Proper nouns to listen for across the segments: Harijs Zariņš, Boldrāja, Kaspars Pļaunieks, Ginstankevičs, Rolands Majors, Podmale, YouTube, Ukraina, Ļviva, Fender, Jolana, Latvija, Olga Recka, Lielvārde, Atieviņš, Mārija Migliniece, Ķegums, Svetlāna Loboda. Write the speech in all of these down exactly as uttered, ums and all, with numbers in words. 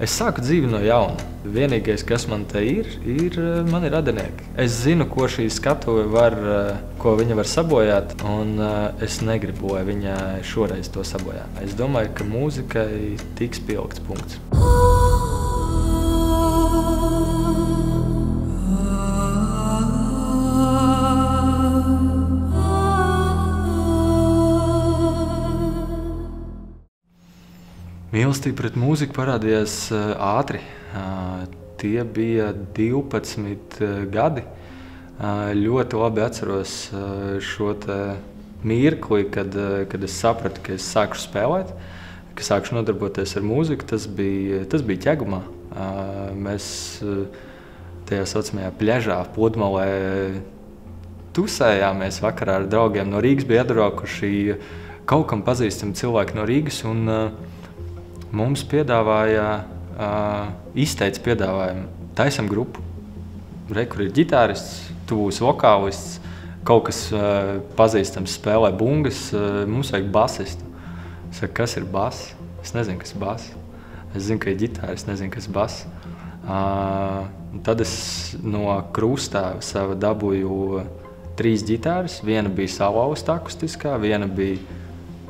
Es sāku dzīvi no jauna. Vienīgais, kas man te ir, ir mani radinieki. Es zinu, ko šī skatuve var, ko viņa var sabojāt, un es negribu, lai viņa šoreiz to sabojā. Es domāju, ka mūzikai tiks pielikts punkts. Mīlestība pret mūziku parādījās ātri. Tie bija divpadsmit gadi. Ļoti labi atceros šo mirkli, kad, kad es sapratu, ka es sākšu spēlēt, ka sākšu nodarboties ar mūziku. Tas bija, tas bija Ķegumā. Mēs tajā saucamajā pļežā, Podmalē, tusējāmies vakarā ar draugiem no Rīgas. Bija atbraukuši kaut kam pazīstami cilvēki no Rīgas, un mums piedāvāja, uh, izteica piedāvājumu, taisam grupu. Re, kur ir ģitārists, tu būsi vokālists, kaut kas uh, pazīstams spēlē bungas, uh, mums vajag basistu. Es saku, kas ir bass? Es nezinu, kas ir bass. Es zinu, ka ir ģitārists, nezinu, kas ir bass. Uh, tad es no krūstāva sava dabūju trīs ģitāras. Viena bija salauzta akustiskā, viena bija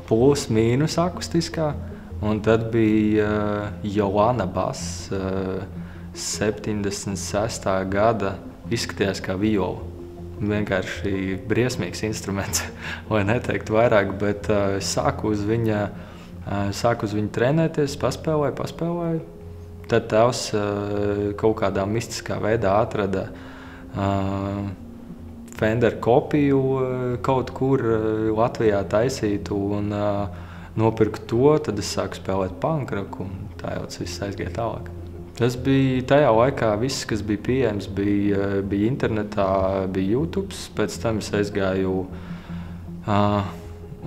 plus mīnus akustiskā. Un tad bija uh, Jolana bass, uh, septiņdesmit sestā gada, izskatījās kā viola. Vienkārši briesmīgs instruments, lai neteiktu vairāk, bet uh, sāku uz viņa, uh, sāku uz viņa trenēties, paspēlēju, paspēlēju. Tad tevs uh, kaut kādā mistiskā veidā atrada uh, Fender kopiju uh, kaut kur uh, Latvijā taisītu un uh, nopirku to, tad es sāku spēlēt pankraku, un tā jau tas viss aizgāja tālāk. Tas bija tajā laikā viss, kas bija pieejams, bija, bija internetā, bija YouTube, pēc tam es aizgāju, uh,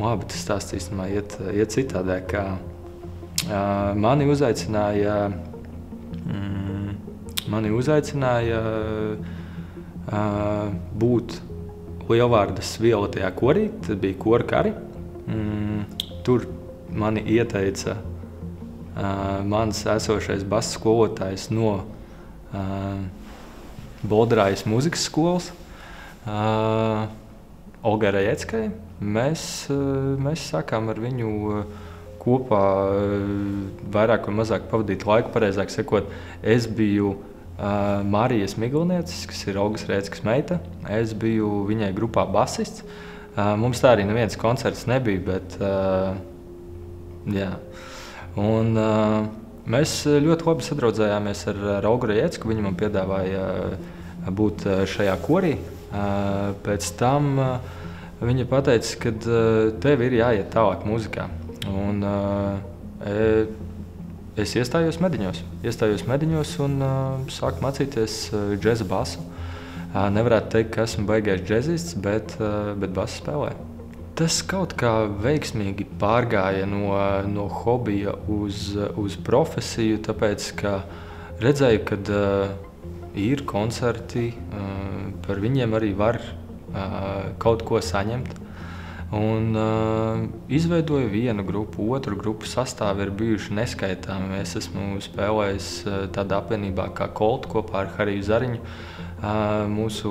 labi, tas stāsts īstenībā iet, iet citādē, ka uh, mani uzaicināja, mm, mani uzaicināja uh, būt Lielvārdas violetajā korī, tad bija kora kari. Mm, Tur mani ieteica uh, mans esošais bass skolotājs no uh, Boldrājas mūzikas skolas, uh, Olgai Reckai. Mēs, uh, mēs sākām ar viņu uh, kopā uh, vairāk vai mazāk pavadīt laiku, pareizāk sakot. Es biju uh, Mārijas Miglinieces, kas ir Olgas Reckas meita. Es biju viņai grupā basists. Uh, mums tā arī neviens koncerts nebija, bet uh, jā. Un, uh, mēs ļoti labi sadraudzējāmies ar, ar Olgu Iecku, viņa man piedāvāja būt šajā korī. Uh, pēc tam uh, viņa pateica, ka uh, tev ir jāiet tālāk mūzikā. Un uh, es iestājos mediņos, iestājos mediņos un uh, sāku mācīties uh, džeza basu. Nevarētu teikt, ka esmu baigais džezists, bet, bet basu spēlēju. Tas kaut kā veiksmīgi pārgāja no, no hobija uz, uz profesiju, tāpēc, ka redzēju, kad uh, ir koncerti, uh, par viņiem arī var uh, kaut ko saņemt. Un uh, izveidoju vienu grupu, otru grupu sastāvi ir bijuši neskaitāmi. Es esmu spēlējis uh, tādā apvienībā kā Colt kopā ar Hariju Zariņu. Uh, mūsu,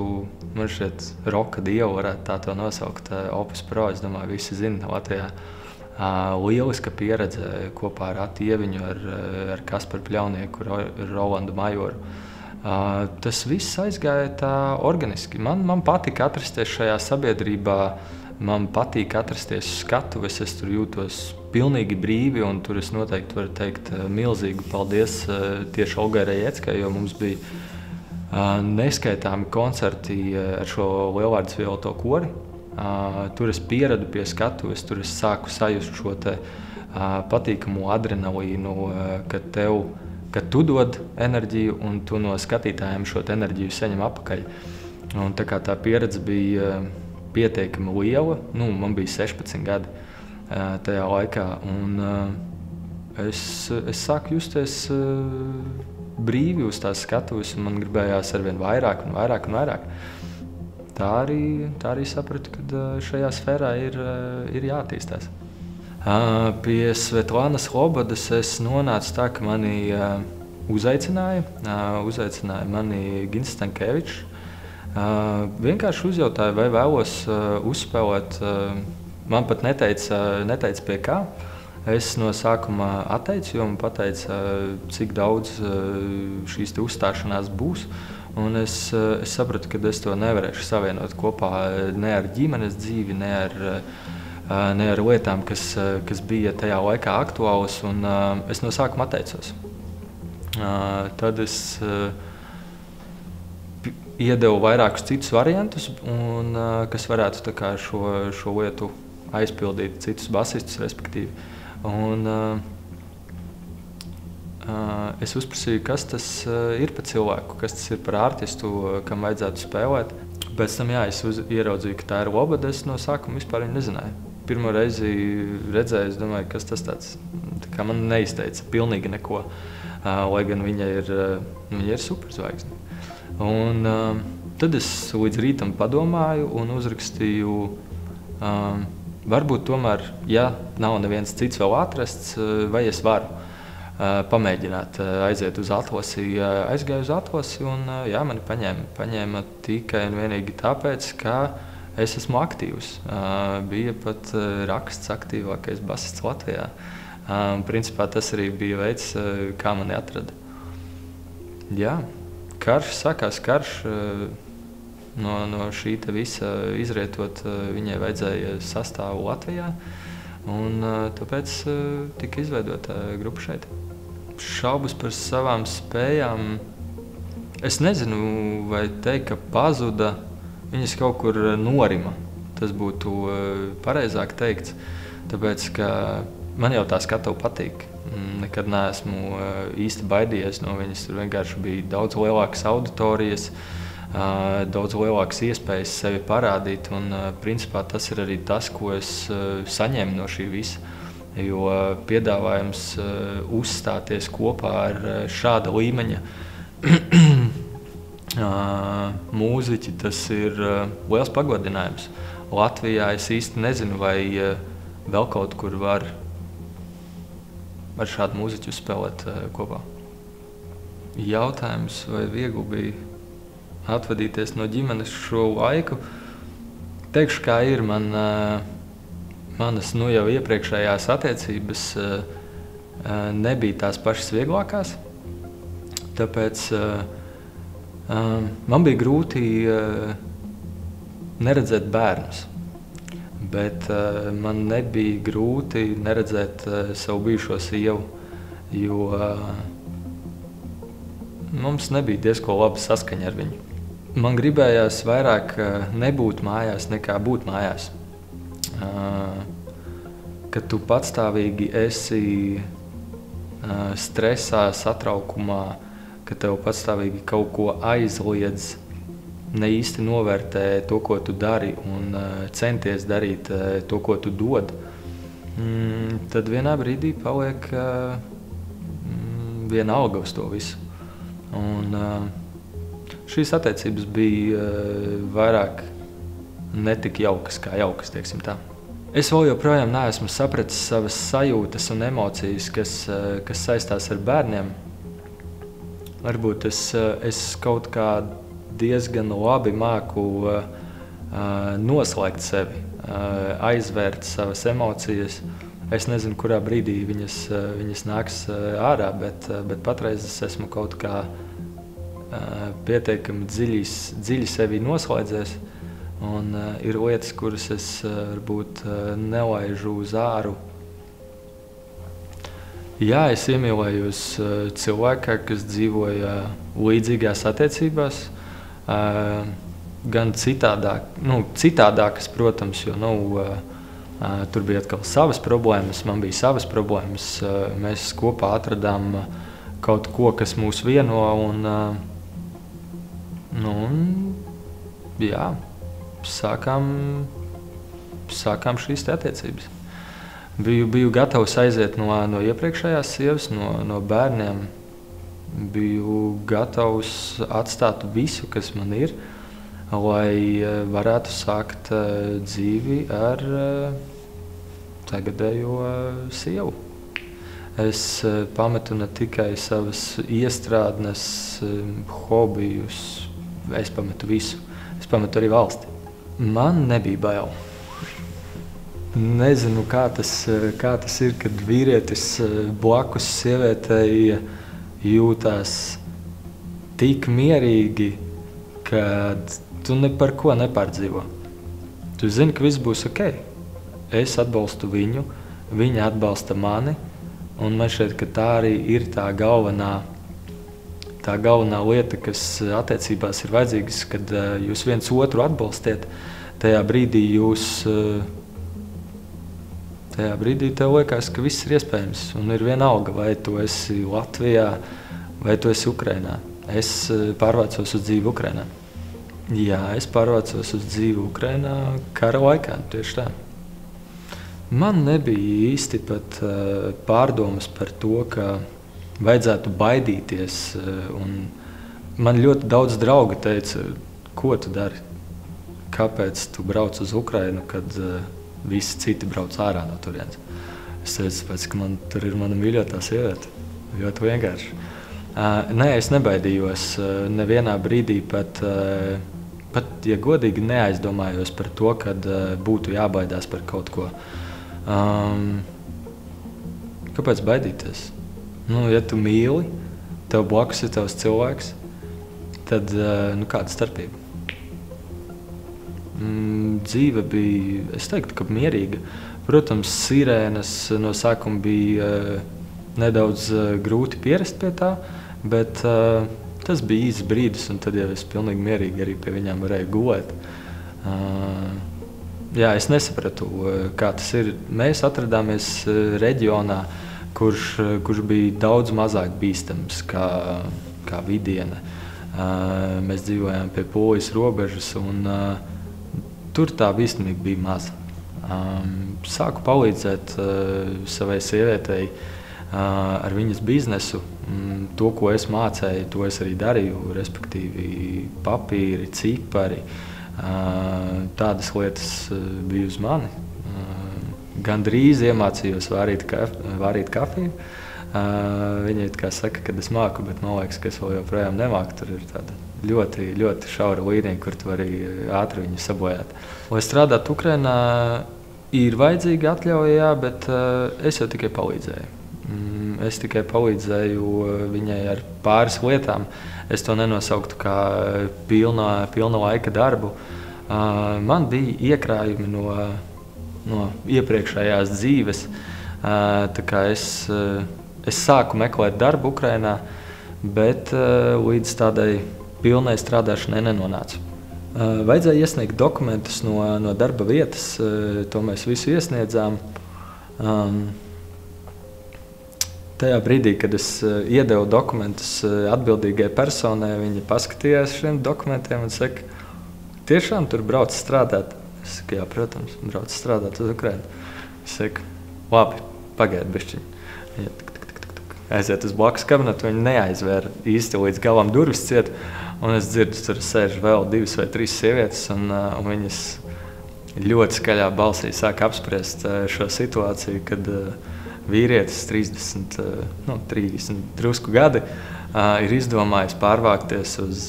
man šķiet, roka dievu varētu tā to nosaukt, uh, Opus Pro, es domāju, visi zina Latvijā. Uh, lieliska pieredze kopā ar Atieviņu, ar, ar Kasparu Pļaunieku, ro, Rolandu Majoru. Uh, tas viss aizgāja tā organiski. Man, man patīk atrasties šajā sabiedrībā, man patīk atrasties skatuves, es tur jūtos pilnīgi brīvi, un tur es noteikti varu teikt milzīgu paldies uh, tieši Olgai Ieckai, jo mums bija Uh, neskaitāmi koncerti ar šo Lielvārdas violeto kori. Uh, tur es pieradu pie skatuves, tur es sāku sajust šo te uh, patīkamu adrenalīnu, uh, ka tev, ka tu dod enerģiju un tu no skatītājiem šo enerģiju saņem apakaļ. Un tā kā tā pieredze bija uh, pietiekami liela, nu, man bija sešpadsmit gadi uh, tajā laikā, un uh, es, es sāku justies uh, brīvi uz tās skatuves, un man gribējās arvien vairāk un vairāk un vairāk. Tā arī, tā arī sapratu, ka šajā sfērā ir, ir jātīstās. Pie Svetlānas Lobodas es nonācu tā, ka mani uzaicināja. Uzaicināja mani Ginstankevičs. Vienkārši uzjautāja, vai vēlos uzspēlēt. Man pat neteica, neteica pie kā. Es no sākuma atteicu, jo man pateica, cik daudz šīs te uzstāšanās būs. Un es, es sapratu, ka es to nevarēšu savienot kopā ne ar ģimenes dzīvi, ne ar, ne ar lietām, kas, kas bija tajā laikā aktuālas. Un es no sākuma atteicos. Tad es iedevu vairākus citus variantus, un, kas varētu tā kā šo, šo lietu aizpildīt, citus basistus, respektīvi. Un uh, uh, es uzprasīju, kas tas uh, ir par cilvēku, kas tas ir par artistu, uh, kam vajadzētu spēlēt. Pēc tam, jā, es uz, ieraudzīju, ka tā ir Loboda, es no sākuma vispār viņu nezināju. Pirmo reizi redzēju, es domāju, kas tas tāds, tā kā man neizteica pilnīgi neko, uh, lai gan viņa ir, uh, viņa ir superzvaigzne. Un uh, tad es līdz rītam padomāju un uzrakstīju, uh, varbūt tomēr, ja nav neviens cits vēl atrasts, vai es varu uh, pamēģināt uh, aiziet uz atlasi. Uh, aizgāju uz atlasi un uh, jā, mani paņēma. Paņēma tikai un vienīgi tāpēc, ka es esmu aktīvs. Uh, bija pat uh, raksts aktīvākais basists Latvijā. Uh, principā tas arī bija veids, uh, kā mani atrada. Jā, karš, sākās karš. Uh, No, no šī te visa izrietot, viņai vajadzēja sastāvu Latvijā, un tāpēc tika izveidota grupa šeit. Šaubas par savām spējām, es nezinu, vai teikt, ka pazuda, viņas kaut kur norima, tas būtu pareizāk teikts, tāpēc, ka man jau tā skatuve patīk. Nekad neesmu īsti baidījies no viņas, tur vienkārši bija daudz lielākas auditorijas, daudz lielākas iespējas sevi parādīt, un principā tas ir arī tas, ko es saņēmu no šī visa, jo piedāvājums uzstāties kopā ar šāda līmeņa mūziķi, tas ir liels pagodinājums. Latvijā es īsti nezinu, vai vēl kaut kur var ar šādu mūziķu spēlēt kopā. Jautājums, vai viegli bija atvadīties no ģimenes šo laiku. Teikšu, kā ir, man, manas nu jau iepriekšējās attiecības nebija tās pašas vieglākās, tāpēc man bija grūti neredzēt bērnus, bet man nebija grūti neredzēt savu bijušo sievu, jo mums nebija diezko laba saskaņa ar viņu. Man gribējās vairāk nebūt mājās, nekā būt mājās. Kad tu patstāvīgi esi stresā, satraukumā, ka tev patstāvīgi kaut ko aizliedz, ne īsti novērtē to, ko tu dari, un centies darīt to, ko tu dod, tad vienā brīdī paliek vienalga uz to visu. Un, šīs attiecības bija vairāk netik jaukas kā jaukas, tieksim tā. Es vēl joprojām neesmu sapratis savas sajūtas un emocijas, kas, kas saistās ar bērniem. Varbūt es, es kaut kā diezgan labi māku noslēgt sevi, aizvērt savas emocijas. Es nezinu, kurā brīdī viņas, viņas nāks ārā, bet, bet patreiz es esmu kaut kā pieteikami dziļi, dziļi sevi noslēdzies, un uh, ir lietas, kuras es varbūt uh, nelaižu uz āru. Jā, es iemīlējos uh, cilvēkā, kas dzīvoja līdzīgās attiecībās, uh, gan citādāk, nu, citādākas, protams, jo nu, uh, uh, tur bija atkal savas problēmas, man bija savas problēmas, uh, mēs kopā atradām uh, kaut ko, kas mūs vieno, un uh, nu, jā, sākām, sākām šīs te attiecības. Biju, biju gatavs aiziet no, no iepriekšējās sievas, no, no bērniem. Biju gatavs atstāt visu, kas man ir, lai varētu sākt uh, dzīvi ar uh, tagadējo uh, sievu. es pametu ne tikai savas iestrādnes, hobijus, es pametu visu. Es pametu arī valsti. Man nebija bail. Nezinu, kā tas, kā tas ir, kad vīrietis blakus sievietei jūtās tik mierīgi, ka tu ne par ko nepārdzīvo. Tu zini, ka viss būs ok. Es atbalstu viņu, viņa atbalsta mani. Un man šķiet, ka tā arī ir tā galvenā, tā galvenā lieta, kas attiecībās ir vajadzīgas, kad jūs viens otru atbalstiet, tajā brīdī jūs, tajā brīdī tev liekas, ka viss ir iespējams un ir vienalga, vai tu esi Latvijā, vai tu esi Ukrainā. Es pārvācos uz dzīvi Ukrainā. Jā, es pārvācos uz dzīvi Ukrainā kara laikā, tieši tā. Man nebija īsti pat uh, pārdomas par to, ka vajadzētu baidīties. Uh, un man ļoti daudz draugi teica, ko tu dari? Kāpēc tu brauc uz Ukrainu, kad uh, visi citi brauc ārā no turienes? Es teicu, pēc, ka man tur ir mana mīļotā sieviete. Ļoti vienkārši. Uh, nē, es nebaidījos uh, nevienā brīdī pat, uh, pat, ja godīgi, neaizdomājos par to, kad uh, būtu jābaidās par kaut ko. Um, kāpēc baidīties? Nu, ja tu mīli, tev blakus ir tavs cilvēks, tad uh, nu, kāda starpība? Mm, dzīve bija, es teiktu, ka mierīga. Protams, sirēnas no sākuma bija uh, nedaudz uh, grūti pierast pie tā, bet uh, tas bija īsts brīdis, un tad jau es pilnīgi mierīgi arī pie viņām varēju gulēt. Uh, Jā, es nesapratu, kā tas ir. Mēs atradāmies reģionā, kurš, kurš bija daudz mazāk bīstams kā, kā vidiena. Mēs dzīvojām pie Polijas robežas, un tur tā bīstamība bija maza. Sāku palīdzēt savai sievietei ar viņas biznesu. To, ko es mācēju, to es arī darīju, respektīvi papīri, cipari. Tādas lietas bija uz mani. Gandrīz iemācījos vārīt, kaf, vārīt kafiju. Viņa it kā saka, ka es māku, bet man liekas, ka es vēl joprojām nemāku. Tur ir tāda ļoti, ļoti šaura līnija, kur tu vari ātri viņu sabojāt. Lai strādātu Ukrainā, ir vajadzīga atļauja, jā, bet es jau tikai palīdzēju. Es tikai palīdzēju viņai ar pāris lietām. Es to nenosauktu kā pilna, pilna laika darbu. Man bija iekrājumi no, no iepriekšējās dzīves. Tā kā es, es sāku meklēt darbu Ukrainā, bet līdz tādai pilnai strādāšanai nenonācu. Vajadzēja iesniegt dokumentus no, no darba vietas, to mēs visu iesniedzām. Tajā brīdī, kad es iedevu dokumentus atbildīgai personai, viņa paskatījās šiem dokumentiem un saka, tiešām tur brauc strādāt? Es saku, jā, protams, brauc strādāt uz Ukrainu. Es saku, labi, pagaidi bišķiņ. Aiziet uz blakus kabinetu, viņa neaizvēra īsti līdz galam durvis ciet, un es dzirdu, tur sēž vēl divas vai trīs sievietes, un, un viņas ļoti skaļā balsī sāk apspriest šo situāciju, kad vīrietis, trīsdesmit, nu, trīsdesmit drusku gadi, uh, ir izdomājis pārvākties uz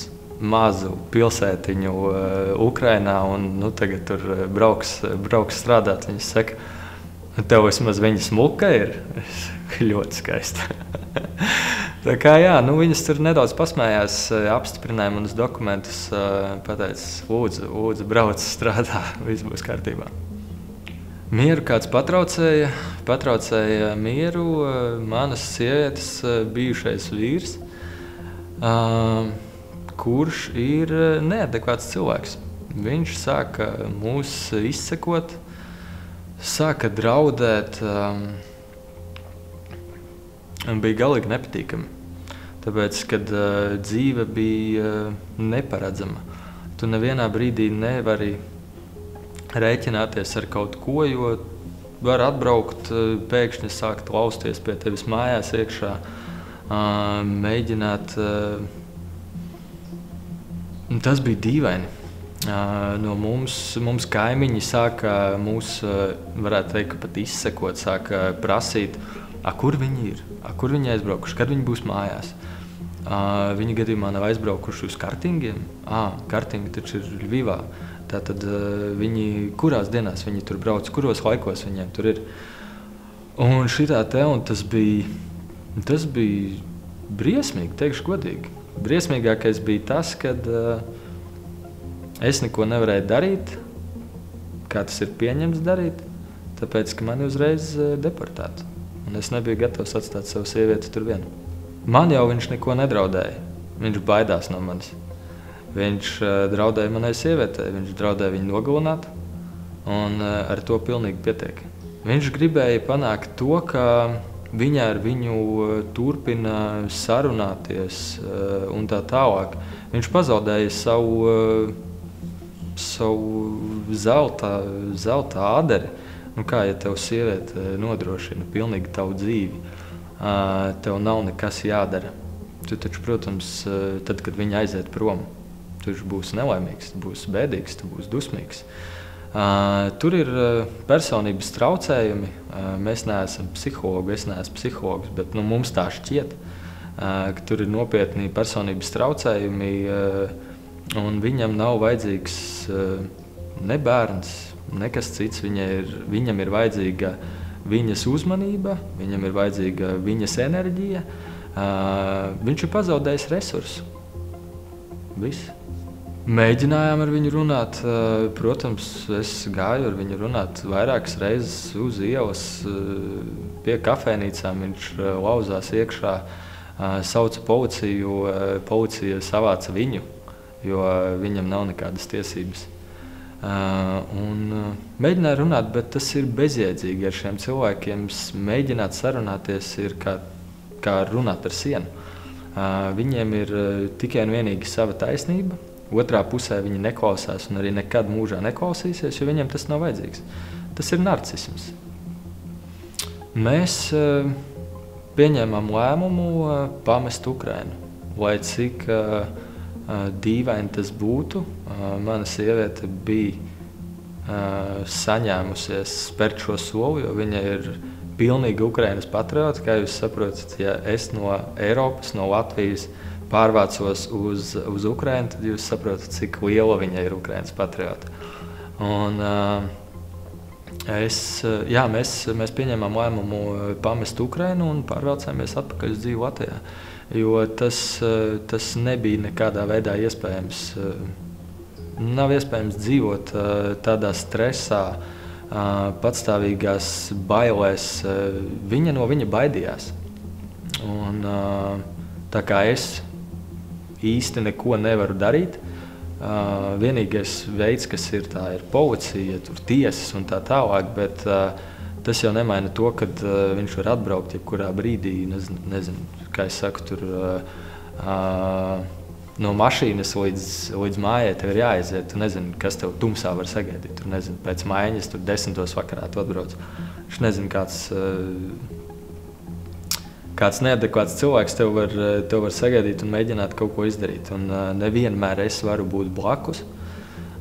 mazu pilsētiņu uh, Ukrainā un nu, tagad tur uh, brauks, brauks strādāt. Viņa saka, tev vismaz viņa smuka ir? Es saku, ļoti skaista. Tā kā jā, nu, viņas tur nedaudz pasmējās, uh, apstiprināja manas dokumentus, uh, pateicis, lūdzu, lūdzu, brauc strādā, viss būs kārtībā. Mieru kāds patraucēja, patraucēja mieru manas sievietes bijušais vīrs, kurš ir neadekvāts cilvēks. Viņš sāka mūs izsekot, sāka draudēt, bija galīgi nepatīkami, tāpēc, kad dzīve bija neparedzama. Tu nevienā brīdī nevari rēķināties ar kaut ko, jo var atbraukt, pēkšņi sākt lausties pie tevis mājās iekšā, mēģināt. Tas bija dīvaini. No mums, mums kaimiņi sāka mūs, varētu teikt, pat izsekot, sāka prasīt, A, kur viņi ir, a, kur viņi aizbraukuši, kad viņi būs mājās. A, viņi gadījumā nav aizbraukuši uz kartingiem. A, kartingi taču ir Ļvivā. Tātad viņi, kurās dienās viņi tur brauc, kuros laikos viņiem tur ir. Un šitā te, un tas bija, tas bija briesmīgi, teikšu godīgi. Briesmīgākais bija tas, kad a, es neko nevarēju darīt, kā tas ir pieņemts darīt, tāpēc, ka mani uzreiz deportētu. Un es nebiju gatavs atstāt savu sievieti tur vienu. Man jau viņš neko nedraudēja. Viņš baidās no manis. Viņš uh, draudēja manai sievietei, viņš draudēja viņu nogalināt, un uh, ar to pilnīgi pietiek. Viņš gribēja panākt to, ka viņa ar viņu turpina sarunāties uh, un tā tālāk. Viņš pazaudēja savu, uh, savu zelta, zelta āderi. Nu kā, ja tev sieviete nodrošina pilnīgi tavu dzīvi, tev nav nekas jādara. Tu taču, protams, tad, kad viņa aiziet prom, tu būsi nelaimīgs, tu būsi bēdīgs, tu būsi dusmīgs. Tur ir personības traucējumi. Mēs neesam psihologi, es neesmu psihologs, bet nu, mums tā šķiet, ka tur ir nopietni personības traucējumi, un viņam nav vajadzīgs ne bērns, nekas cits, viņa ir, viņam ir vajadzīga viņas uzmanība, viņam ir vajadzīga viņas enerģija. Uh, viņš ir pazaudējis resursu. Viss. Mēģinājām ar viņu runāt. Uh, protams, es gāju ar viņu runāt vairākas reizes uz ielas, uh, pie kafēnīcām. Viņš uh, lauzās iekšā, uh, sauca policiju, uh, policija savāca viņu, jo uh, viņam nav nekādas tiesības. Uh, un, uh, mēģināju runāt, bet tas ir bezjēdzīgi ar šiem cilvēkiem. Mēģināt sarunāties ir kā, kā runāt ar sienu. Uh, viņiem ir uh, tikai un vienīgi sava taisnība. Otrā pusē viņi neklausās un arī nekad mūžā neklausīsies, jo viņiem tas nav vajadzīgs. Tas ir narcisms. Mēs uh, pieņēmām lēmumu uh, pamest Ukrainu, lai cik uh, dīvaini tas būtu. Mana sieviete bija saņēmusies spērt šo soli, jo viņa ir pilnīgi Ukrainas patriota. Kā jūs saprotat, ja es no Eiropas, no Latvijas pārvācos uz, uz Ukrainu, tad jūs saprotat, cik liela viņa ir Ukrainas patriota. Un, es, jā, mēs, mēs pieņēmām lēmumu pamest Ukrainu un pārvācāmies atpakaļ uz dzīvi Latvijā. Jo tas, tas nebija nekādā veidā iespējams. Nav iespējams dzīvot tādā stresā, patstāvīgās bailēs. Viņa no viņa baidījās. Un tā kā es īsti neko nevaru darīt, vienīgais veids, kas ir, tā ir policija, tur tiesas un tā tālāk, bet tas jau nemaina to, ka uh, viņš var atbraukt jebkurā brīdī, nezinu, nezinu kā es saku, tur, uh, uh, no mašīnas līdz, līdz mājai tev ir jāaiziet. Tu nezini, kas tev tumsā var sagaidīt. Tur nezinu, pēc mājiņas, tur desmitos vakarā tu atbrauc. Viņš nezinu, kāds, uh, kāds neadekvāts cilvēks tev var, tev var sagaidīt un mēģināt kaut ko izdarīt. Un uh, nevienmēr es varu būt blakus.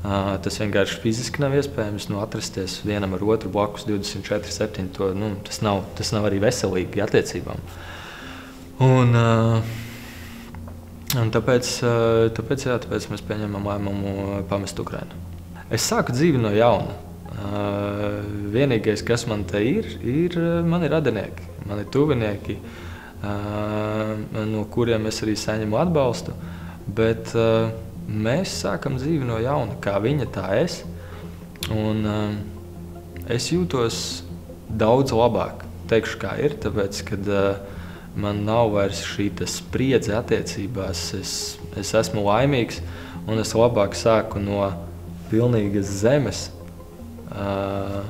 Uh, tas vienkārši fiziski nav iespējams, nu, atrasties vienam ar otru blakus divdesmit četri septiņi, to, nu, tas, nav, tas nav arī veselīgi attiecībām. Un, uh, un tāpēc, uh, tāpēc, jā, tāpēc mēs pieņemam lēmumu pamest Ukrainu. Es sāku dzīvi no jauna. Uh, vienīgais, kas man te ir, ir mani radinieki, mani tuvinieki, uh, no kuriem es arī saņemu atbalstu, bet uh, mēs sākam dzīvi no jauna, kā viņa, tā es. Un uh, es jūtos daudz labāk, teikšu, kā ir, tāpēc, kad uh, man nav vairs šī spriedze attiecībās, es, es esmu laimīgs, un es labāk sāku no pilnīgas zemes, uh,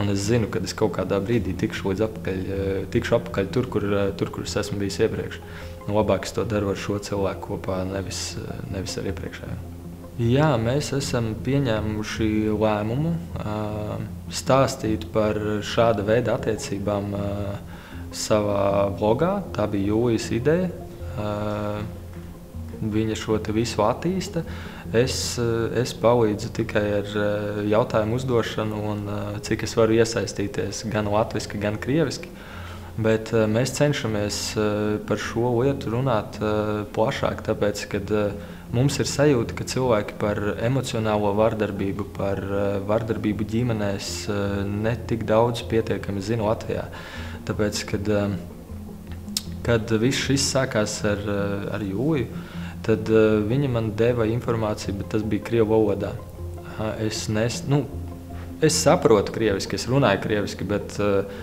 un es zinu, kad es kaut kādā brīdī tikšu līdz apakaļ, uh, tikšu apakaļ tur, kur, uh, tur, kur es esmu bijis iepriekš. Labāk es to daru ar šo cilvēku kopā, nevis, nevis ar iepriekšēju. Jā, mēs esam pieņēmuši lēmumu stāstīt par šāda veida attiecībām savā blogā. Tā bija Jūlijas ideja. Viņa šo te visu attīsta. Es, es palīdzu tikai ar jautājumu uzdošanu un cik es varu iesaistīties gan latviski, gan krieviski. Bet mēs cenšamies par šo lietu runāt plašāk, tāpēc, kad mums ir sajūta, ka cilvēki par emocionālo vardarbību, par vardarbību ģimenēs netik daudz pietiekami zina Latvijā. Tāpēc, kad, kad viss šis sākās ar, ar Jūliju, tad viņa man deva informāciju, bet tas bija krievu valodā. Es, nes, nu, es saprotu krieviski, es runāju krieviski, bet uh,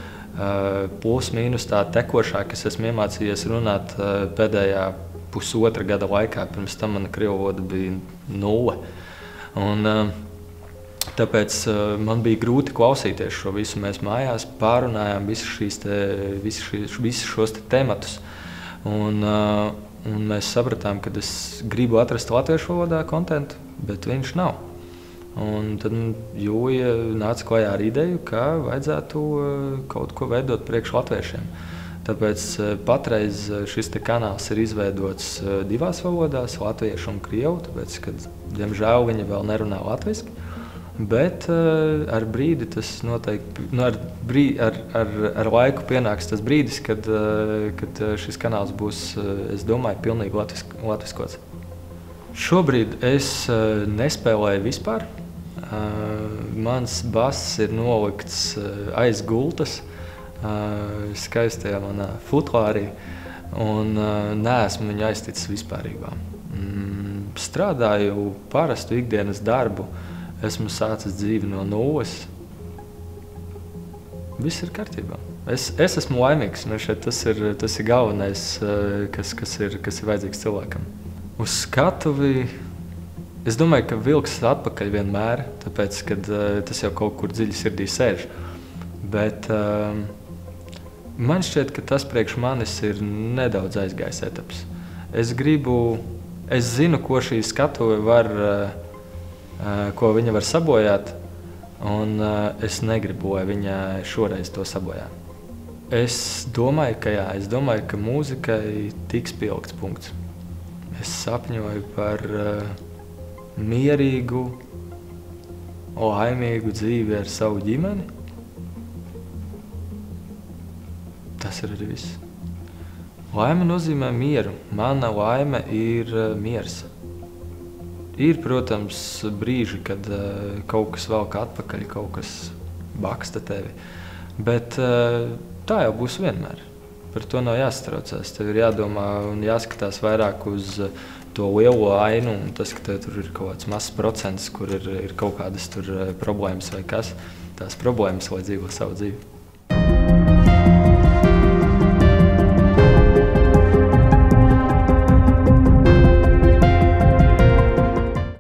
plus mīnus tā tekošāk es esmu iemācījies runāt uh, pēdējā pusotra gada laikā. Pirms tam mana krievu valoda bija nulle. Un, uh, tāpēc uh, man bija grūti klausīties šo visu. Mēs mājās pārunājām visu šīs te, visu šīs, visu šos te tematus. Un, uh, Un mēs sapratām, ka es gribu atrast latviešu valodā kontentu, bet viņš nav. Un tad Jūlija nāca klajā ar ideju, ka vajadzētu kaut ko veidot priekš latviešiem. Tāpēc patreiz šis te kanāls ir izveidots divās valodās, latviešu un krievu, tāpēc, kad, diemžēl, viņa vēl nerunā latviski. Bet ar brīdi tas noteikti, nu, ar, brīdi, ar, ar, ar laiku pienāks tas brīdis, kad, kad šis kanāls būs, es domāju, pilnīgi latvisk, latviskots. Šobrīd es nespēlēju vispār. Mans bass ir nolikts aiz gultas, skaistajā manā futlārī, un neesmu viņu aizticis vispārībā. Strādāju parastu ikdienas darbu. Esmu sācis dzīvi no nulles. Viss ir kārtībā. Es, es esmu laimīgs, un šeit tas ir, tas ir galvenais, kas, kas, ir, kas ir vajadzīgs cilvēkam. Uz skatuvi, es domāju, ka vilks atpakaļ vienmēr, tāpēc, ka tas jau kaut kur dziļi sirdī sēž. Bet man šķiet, ka tas priekš manis ir nedaudz aizgājis etaps. Es gribu, es zinu, ko šī skatuve var, ko viņa var sabojāt, un es negribu, lai viņa šoreiz to sabojā. Es domāju, ka jā, es domāju, ka mūzikai tiks pielikts punkts. Es sapņoju par mierīgu, laimīgu dzīvi ar savu ģimeni. Tas ir arī viss. Laime nozīmē mieru. Mana laime ir miers. Ir, protams, brīži, kad uh, kaut kas velk atpakaļ, kaut kas baksta tevi, bet uh, tā jau būs vienmēr. Par to nav jāstraucās. Tev ir jādomā un jāskatās vairāk uz uh, to lielo ainu, un tas, ka tev tur ir kaut kāds mazs procents, kur ir, ir kaut kādas tur uh, problēmas vai kas. Tās problēmas, lai dzīvo savu dzīvi.